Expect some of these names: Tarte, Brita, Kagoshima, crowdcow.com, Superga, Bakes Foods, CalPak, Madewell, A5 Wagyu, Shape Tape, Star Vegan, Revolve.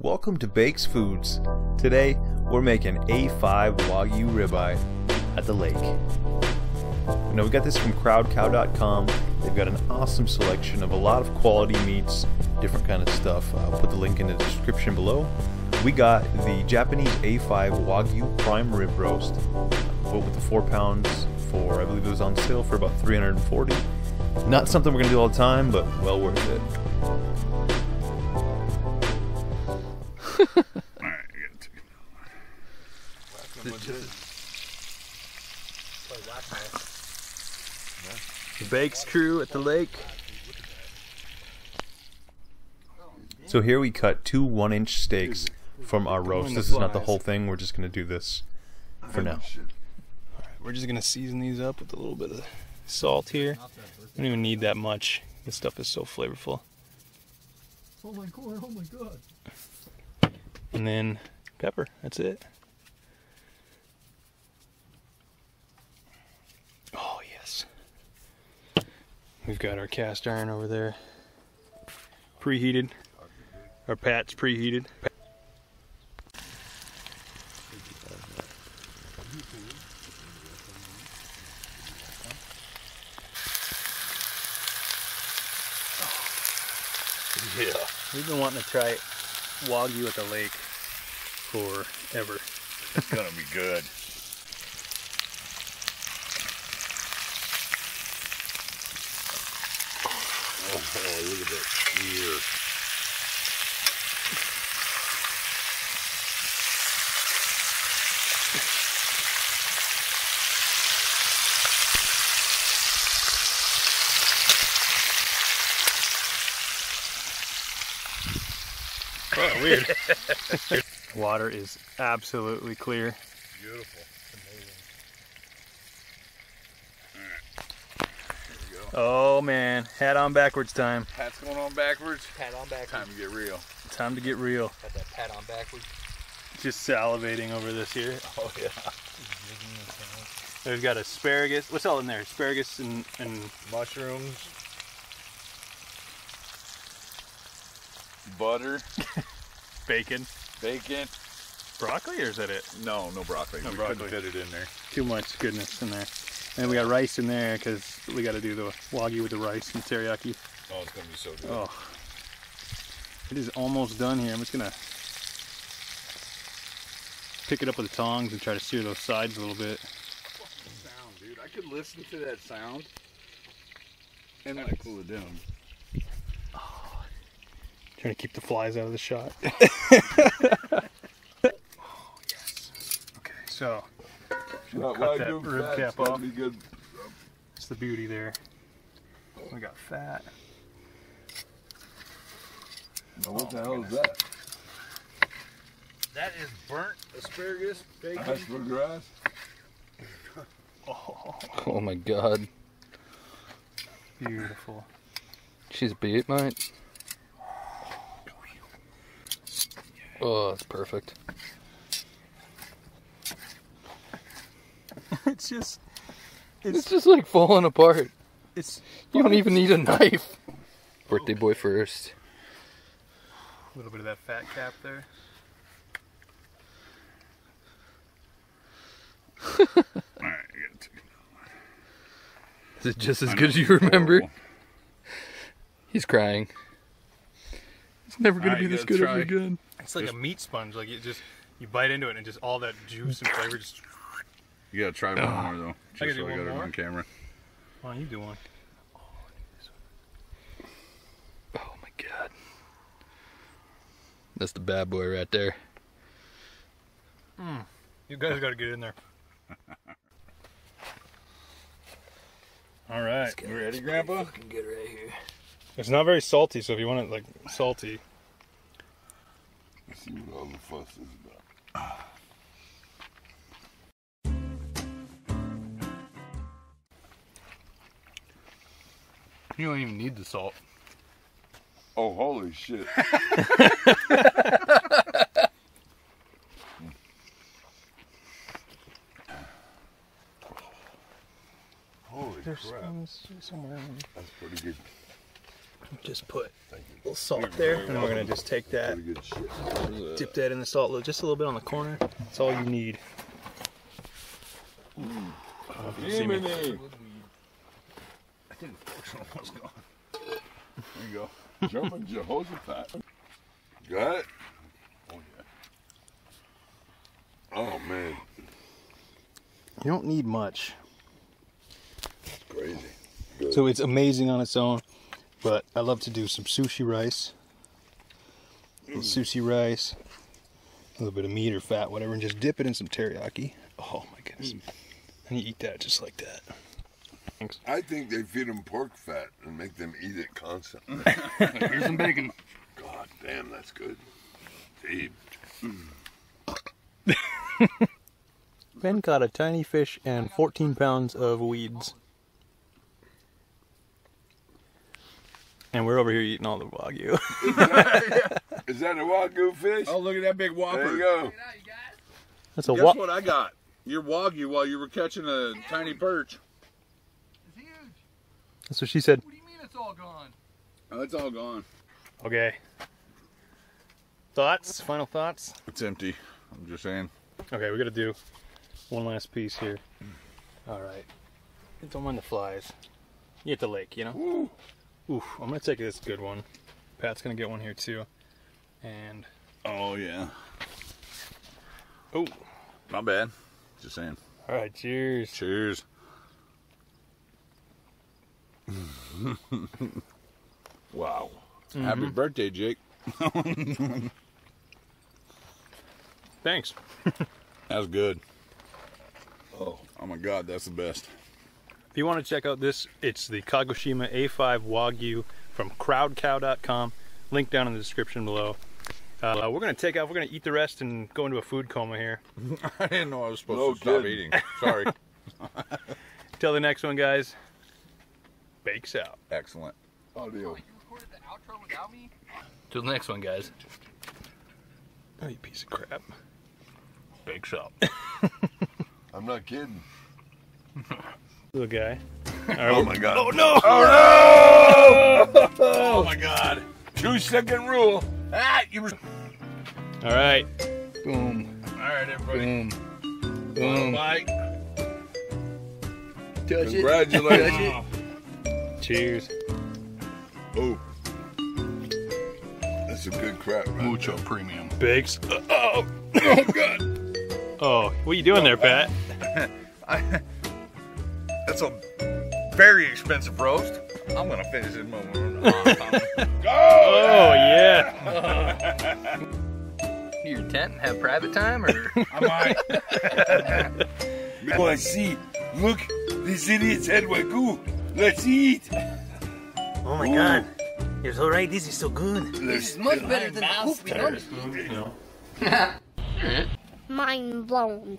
Welcome to Bakes Foods. Today we're making A5 Wagyu ribeye at the lake. You know, we got this from crowdcow.com. They've got an awesome selection of a lot of quality meats, different kind of stuff. I'll put the link in the description below. We got the Japanese A5 Wagyu prime rib roast, but with the 4 pounds for, I believe it was on sale for about $340. Not something we're gonna do all the time, but well worth it. Alright, I gotta take another one. The Bakes crew at the lake. So here we cut two 1-inch steaks from our roast. This is not the whole thing, we're just gonna do this for now. Alright, we're just gonna season these up with a little bit of salt here. I don't even need that much. This stuff is so flavorful. Oh my god, oh my god. And then pepper, that's it. Oh yes. We've got our cast iron over there. Preheated. Our pat's preheated. Yeah. We've been wanting to try it. Wagyu at the lake forever. It's gonna be good. Oh, boy, look at that ear. Oh, weird. Water is absolutely clear. Beautiful. Amazing. All right. Here we go. Oh man, hat on backwards time. Hat's going on backwards. Pat on backwards. Time to get real. Time to get real. Got that pat on backwards. Just salivating over this here. Oh yeah. They've got asparagus. What's all in there? Asparagus and mushrooms. Butter, bacon, broccoli, or is that it? No, no broccoli. No, we broccoli. Couldn't fit it in there. Too much goodness in there. And we got rice in there because we got to do the Wagyu with the rice and teriyaki. Oh, it's gonna be so good. Oh, it is almost done here. I'm just gonna pick it up with the tongs and try to sear those sides a little bit. Sound, dude. I could listen to that sound and then cool it down. Trying to keep the flies out of the shot. Oh, yes. Okay, so I'm gonna cut that rib cap off. Be good. It's the beauty there. We got fat. Now, what the hell is that? That is burnt asparagus, bacon. Asparagus. Oh my god. Beautiful. She's beat, mate. Oh, that's perfect. It's just like falling apart. You don't even need a knife. Birthday boy first. A little bit of that fat cap there. Alright, I gotta take another one. Is it just as good as you remember? He's crying. It's never gonna be this good ever again. It's like a meat sponge, like you bite into it and just all that juice and flavor just... You gotta try one more though, just I gotta so I got it on camera. Why don't you do one? Oh, I do this one. Oh my god. That's the bad boy right there. Mm. You guys gotta get in there. Alright, you ready, Grandpa? Fucking good right here. It's not very salty, so if you want it like salty... See what all the fuss is about. You don't even need the salt. Oh, holy shit. Holy crap. Somewhere in there. That's pretty good. Just put a little salt there, and we're going to just take that, dip that in the salt, just a little bit on the corner. That's all you need. Oh, you see me. I think the first one was gone. There you go. German Jehoshaphat. Got it? Oh, yeah. Oh, man. You don't need much. It's crazy. Good. So it's amazing on its own, but I love to do some sushi rice. Sushi rice, a little bit of meat or fat, whatever, and just dip it in some teriyaki. Oh, my goodness. And you eat that just like that. Thanks. I think they feed them pork fat and make them eat it constantly. Here's some bacon. God damn, that's good. Deep. Ben caught a tiny fish and 14 pounds of weeds. And we're over here eating all the Wagyu. Is that a Wagyu fish? Oh, look at that big whopper. There you go. That's a whopper. Guess what I got? Your Wagyu while you were catching a tiny perch. It's huge. That's what she said. What do you mean it's all gone? Oh, it's all gone. Okay. Thoughts? Final thoughts? It's empty. I'm just saying. Okay, we're going to do one last piece here. All right. Don't mind the flies. You hit the lake, you know? Woo. Oof, I'm gonna take this good one. Pat's gonna get one here too. And oh yeah. Oh, my bad. Just saying. All right, cheers. Cheers. Wow. Mm-hmm. Happy birthday, Jake. Thanks. That's good. Oh my God, that's the best. If you want to check out this, it's the Kagoshima A5 Wagyu from crowdcow.com. Link down in the description below. We're going to take off. We're going to eat the rest and go into a food coma here. I didn't know I was supposed to stop eating. Sorry. Till the next one, guys. Bakes out. Excellent. Oh, deal. You recorded the outro without me? Till the next one, guys. Oh, you piece of crap. Bakes out. I'm not kidding. Little guy. All right, oh my God. Oh no! Oh no! Oh my God. 2-second rule. Ah, you were. All right. Boom. All right, everybody. Boom. Boom. Bite. Touch it. Congratulations. Touch it. Cheers. Oh. That's a good crap, right? Mucho there. Premium. Bakes. Oh. Oh God. Oh, what are you doing there, Pat? That's a very expensive roast. I'm gonna finish it in my room. Oh yeah! To your tent and have private time, or I might. Oh, I see. Look, these idiots had Wagyu. Let's eat. Oh my God! You're so right. This is so good. This is much better than the poop we know. Mind blown.